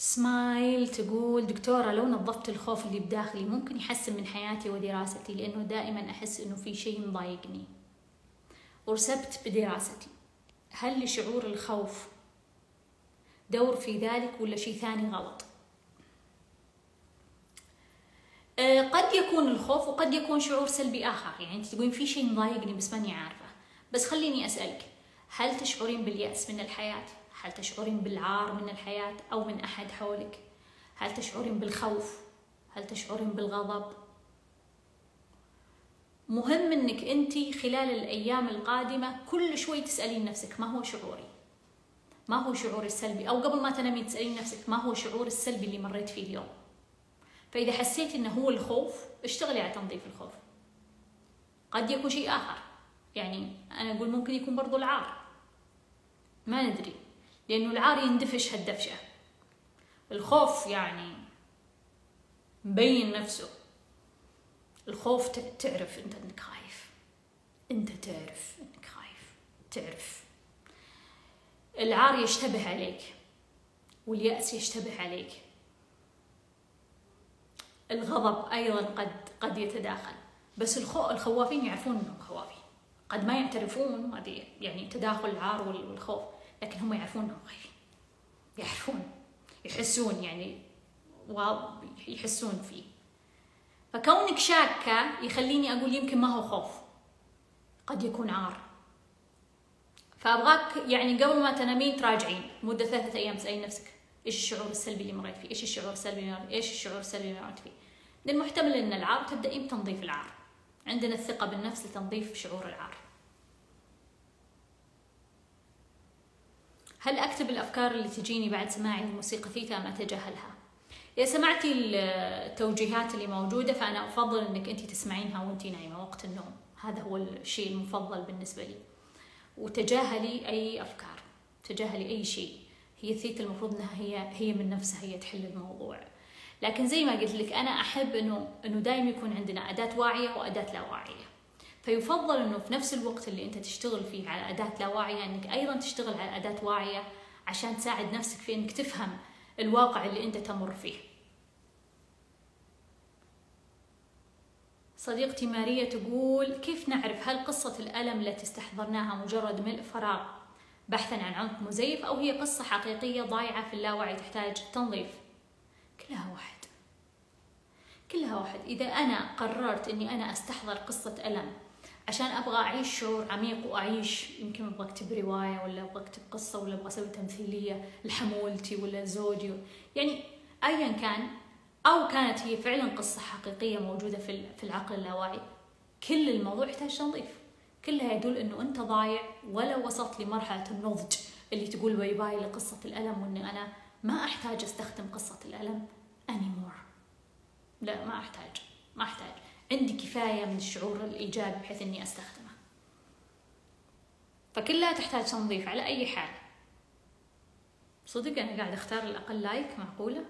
سمايل تقول دكتورة لو نظفت الخوف اللي بداخلي ممكن يحسن من حياتي ودراستي، لأنه دائما أحس إنه في شيء مضايقني ورسبت بدراستي. هل لشعور الخوف دور في ذلك ولا شيء ثاني غلط؟ قد يكون الخوف وقد يكون شعور سلبي آخر، يعني أنت تقولين في شيء مضايقني بس ماني عارفة. بس خليني أسألك، هل تشعرين باليأس من الحياة؟ هل تشعرين بالعار من الحياة أو من أحد حولك؟ هل تشعرين بالخوف؟ هل تشعرين بالغضب؟ مهم إنك أنتي خلال الأيام القادمة كل شوي تسألين نفسك ما هو شعوري؟ ما هو شعوري السلبي؟ أو قبل ما تنامين تسألين نفسك ما هو شعوري السلبي اللي مريت فيه اليوم؟ فإذا حسيت إنه هو الخوف اشتغلي على تنظيف الخوف. قد يكون شيء آخر، يعني أنا أقول ممكن يكون برضو العار، ما ندري، لأنه العار يندفش هالدفشة، الخوف يعني مبين نفسه، الخوف تعرف أنت إنك خايف، أنت تعرف إنك خايف، تعرف. العار يشتبه عليك واليأس يشتبه عليك، الغضب أيضا قد يتداخل، بس الخوافين يعرفون إنهم خوافين، قد ما يعترفون، هذه يعني تداخل العار والخوف، لكن هم يعرفون إنهم خايفين، يعرفون، يحسون، يعني يحسون فيه. فكونك شاكة يخليني أقول يمكن ما هو خوف، قد يكون عار. فأبغاك يعني قبل ما تنامين تراجعين مدة 3 أيام، تسألين نفسك إيش الشعور السلبي اللي مريت فيه؟ إيش الشعور السلبي اللي مريت؟ إيش الشعور السلبي اللي مريت فيه؟ من المحتمل إن العار، تبدأين بتنظيف العار. عندنا الثقة بالنفس لتنظيف شعور العار. هل أكتب الأفكار اللي تجيني بعد سماعي الموسيقى ثيتا أم أتجاهلها؟ إذا سمعتي التوجيهات اللي موجودة فأنا أفضل إنك أنت تسمعينها وأنت نايمة وقت النوم، هذا هو الشيء المفضل بالنسبة لي. وتجاهلي أي أفكار، تجاهلي أي شيء. هي الثيتا المفروض إنها هي من نفسها هي تحل الموضوع. لكن زي ما قلت لك أنا أحب إنه دائما يكون عندنا أداة واعية وأداة لا واعية. فيفضل إنه في نفس الوقت اللي أنت تشتغل فيه على أداة لا واعية إنك أيضا تشتغل على أداة واعية عشان تساعد نفسك في إنك تفهم الواقع اللي أنت تمر فيه. صديقتي ماريا تقول كيف نعرف هل قصة الألم التي استحضرناها مجرد ملء فراغ بحثا عن عمق مزيف أو هي قصة حقيقية ضايعة في اللاوعي تحتاج تنظيف؟ كلها واحد، كلها واحد. إذا أنا قررت إني أنا أستحضر قصة ألم عشان أبغى أعيش شعور عميق وأعيش، يمكن أبغى أكتب رواية ولا أبغى أكتب قصة ولا أبغى أسوي تمثيلية لحمولتي ولا زوجي، يعني أيا كان، أو كانت هي فعلا قصة حقيقية موجودة في العقل اللاواعي، كل الموضوع يحتاج تنظيف، كلها يدل إنه أنت ضايع ولا وصلت لمرحلة النضج اللي تقول باي باي لقصة الألم، وإن أنا ما أحتاج أستخدم قصة الألم anymore. لا، ما أحتاج، ما أحتاج، عندي كفاية من الشعور الإيجابي بحيث إني أستخدمه. فكلها تحتاج تنظيف على أي حال. صدق أنا قاعد أختار الأقل لايك، معقولة؟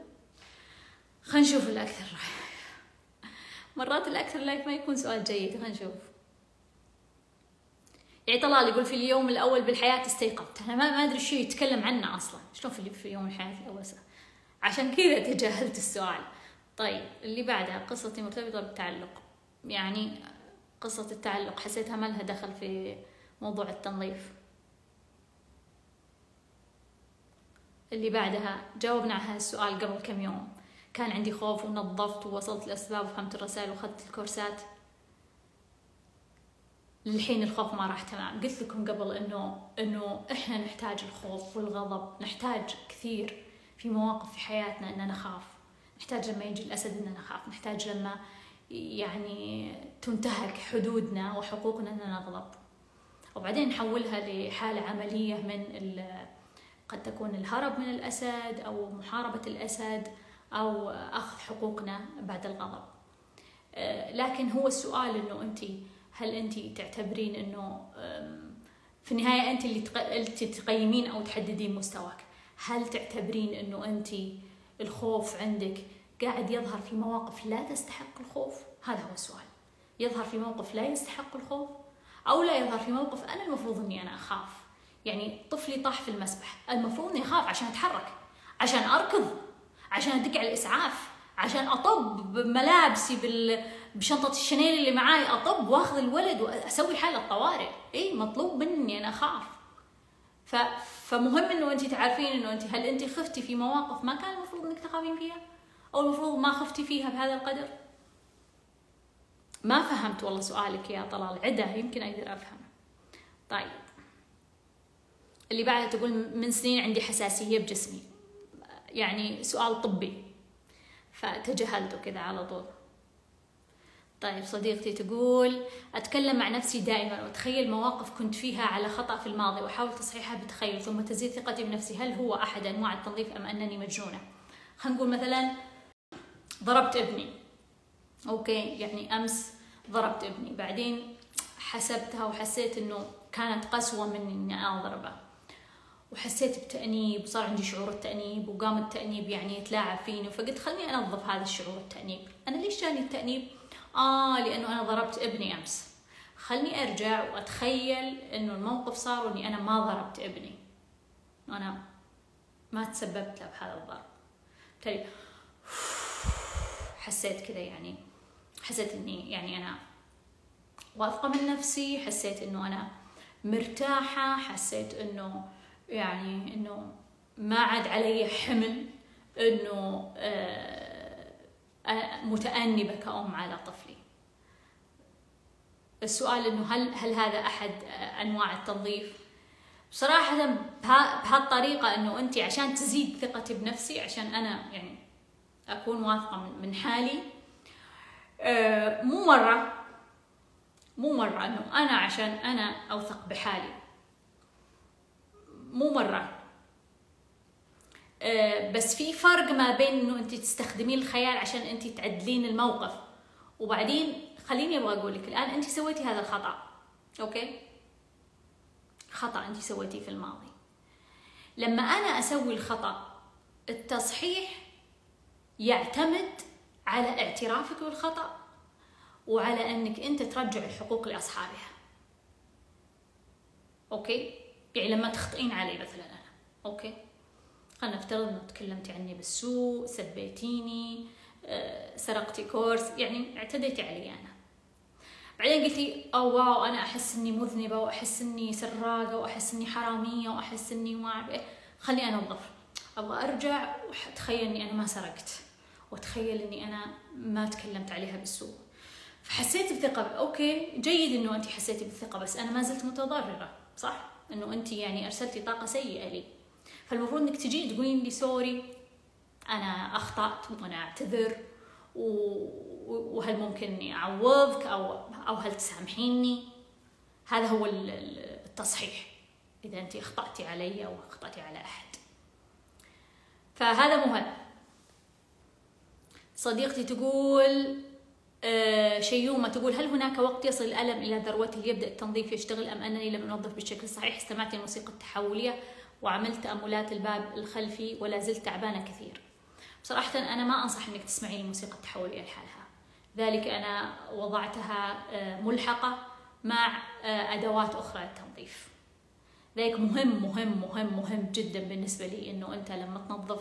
خلينا نشوف الأكثر لايك. مرات الأكثر لايك ما يكون سؤال جيد، خلينا نشوف. يعني طلال يقول في اليوم الأول بالحياة استيقظت، أنا ما أدري شو يتكلم عنه أصلا، شلون في يوم الحياة الأول، عشان كذا تجاهلت السؤال. طيب اللي بعدها قصتي مرتبطة بالتعلق، يعني قصة التعلق حسيتها ما لها دخل في موضوع التنظيف. اللي بعدها جاوبنا على هذا السؤال قبل كم يوم، كان عندي خوف ونظفت ووصلت الأسباب وفهمت الرسائل وأخذت الكورسات، للحين الخوف ما راح تمام. قلت لكم قبل إنه إحنا نحتاج الخوف والغضب، نحتاج كثير في مواقف في حياتنا إننا نخاف، نحتاج لما يجي الأسد إننا نخاف، نحتاج لما يعني تنتهك حدودنا وحقوقنا إننا نغضب، وبعدين نحولها لحالة عملية من قد تكون الهرب من الأسد أو محاربة الأسد أو أخذ حقوقنا بعد الغضب. لكن هو السؤال إنه أنتي هل أنتي تعتبرين إنه في النهاية أنتي اللي تقيمين أو تحددين مستواك؟ هل تعتبرين إنه أنتي الخوف عندك قاعد يظهر في مواقف لا تستحق الخوف؟ هذا هو السؤال، يظهر في موقف لا يستحق الخوف أو لا يظهر في موقف أنا المفروض إني أنا أخاف. يعني طفلي طاح في المسبح، المفروض إني أخاف عشان أتحرك، عشان أركض، عشان ادق على الاسعاف، عشان اطب ملابسي بشنطه الشنيل اللي معاي، اطب واخذ الولد واسوي حاله طوارئ. اي مطلوب مني انا اخاف. فمهم انه انت تعرفين انه انت هل انت خفتي في مواقف ما كان المفروض انك تخافين فيها، او المفروض ما خفتي فيها بهذا القدر؟ ما فهمت والله سؤالك يا طلال، عده يمكن اقدر افهم. طيب اللي بعدها تقول من سنين عندي حساسيه بجسمي، يعني سؤال طبي فتجاهلته كذا على طول. طيب صديقتي تقول أتكلم مع نفسي دائما وأتخيل مواقف كنت فيها على خطأ في الماضي وأحاول تصحيحها بتخيل، ثم تزيد ثقتي بنفسي. هل هو أحد أنواع التنظيف أم أنني مجنونة؟ خلينا نقول مثلا ضربت ابني، أوكي، يعني أمس ضربت ابني، بعدين حسبتها وحسيت إنه كانت قسوة مني إني أنا أضربه، وحسيت بتأنيب وصار عندي شعور التأنيب، وقام التأنيب يعني يتلاعب فيني، فقلت خليني أنظف هذا الشعور التأنيب. أنا ليش جاني التأنيب؟ لأنه أنا ضربت ابني أمس، خلني أرجع وأتخيل إنه الموقف صار وإني أنا ما ضربت ابني، أنا ما تسببت له بهذا الضرب. بالتالي حسيت كذا، يعني حسيت إني يعني أنا واثقة من نفسي، حسيت إنه أنا مرتاحة، حسيت إنه يعني إنه ما عاد علي حمل إنه متأنبة كأم على طفلي. السؤال إنه هل هذا أحد أنواع التنظيف؟ بصراحة بهالطريقة إنه أنت عشان تزيد ثقتي بنفسي، عشان أنا يعني أكون واثقة من حالي، مو مرة إنه أنا عشان أنا أوثق بحالي، مو مرة. بس في فرق ما بين انه انت تستخدمين الخيال عشان انت تعدلين الموقف، وبعدين خليني ابغى اقول لك الان انت سويتي هذا الخطا، اوكي، خطا انت سويتيه في الماضي. لما انا اسوي الخطا التصحيح يعتمد على اعترافك بالخطا وعلى انك انت ترجع الحقوق لاصحابها، اوكي؟ يعني لما تخطئين علي مثلا انا، اوكي، خلنا نفترض انه تكلمتي عني بالسوء، سبيتيني، سرقتي كورس، يعني اعتديتي علي انا. بعدين قلتي واو انا احس اني مذنبه واحس اني سراقه واحس اني حراميه واحس اني ما اعرف ايه، خليني انظف، ابغى ارجع واتخيل اني انا ما سرقت، واتخيل اني انا ما تكلمت عليها بالسوء. فحسيتي بثقه، اوكي، جيد انه انت حسيتي بالثقه، بس انا ما زلت متضرره، صح؟ انه انت يعني ارسلتي طاقه سيئه لي. فالمفروض انك تجي تقولين لي سوري انا اخطأت وانا اعتذر، وهل ممكن اني اعوضك او هل تسامحيني؟ هذا هو التصحيح اذا انت اخطأتي علي او اخطأتي على احد. فهذا مهم. صديقتي تقول شيومة تقول هل هناك وقت يصل الألم الى ذروته يبدأ التنظيف يشتغل ام انني لم انظف بالشكل الصحيح؟ استمعت للموسيقى التحولية وعملت تأملات الباب الخلفي ولا زلت تعبانة كثير. بصراحة أنا ما أنصح إنك تسمعين الموسيقى التحولية لحالها، ذلك أنا وضعتها ملحقة مع أدوات أخرى للتنظيف. ذلك مهم مهم مهم مهم جدا بالنسبة لي، إنه أنت لما تنظف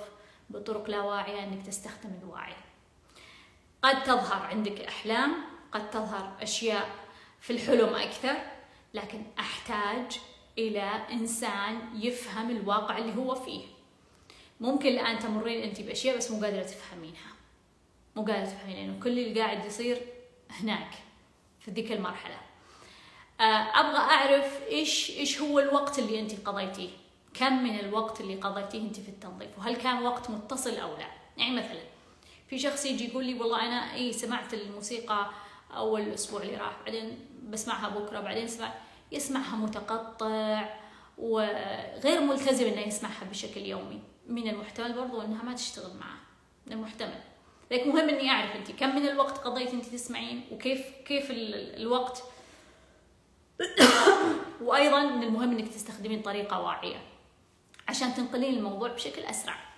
بطرق لا واعية إنك تستخدم الواعي. قد تظهر عندك أحلام، قد تظهر أشياء في الحلم أكثر، لكن أحتاج إلى إنسان يفهم الواقع اللي هو فيه. ممكن الآن تمرين أنت بأشياء بس مو قادرة تفهمينها، مو قادرة تفهمين لأنه كل اللي قاعد يصير هناك في ذيك المرحلة. أبغى أعرف إيش هو الوقت اللي أنت قضيتيه، كم من الوقت اللي قضيتيه أنت في التنظيف، وهل كان وقت متصل أو لا. يعني مثلا في شخص يجي يقول لي والله أنا سمعت الموسيقى أول الأسبوع اللي راح، بعدين بسمعها بكرة، بعدين يسمعها متقطع وغير ملتزم انه يسمعها بشكل يومي. من المحتمل برضو انها ما تشتغل معه، من المحتمل. لكن مهم اني اعرف انت كم من الوقت قضيت انت تسمعين، وكيف الوقت، وايضا من المهم انك تستخدمين طريقة واعية عشان تنقلين الموضوع بشكل اسرع.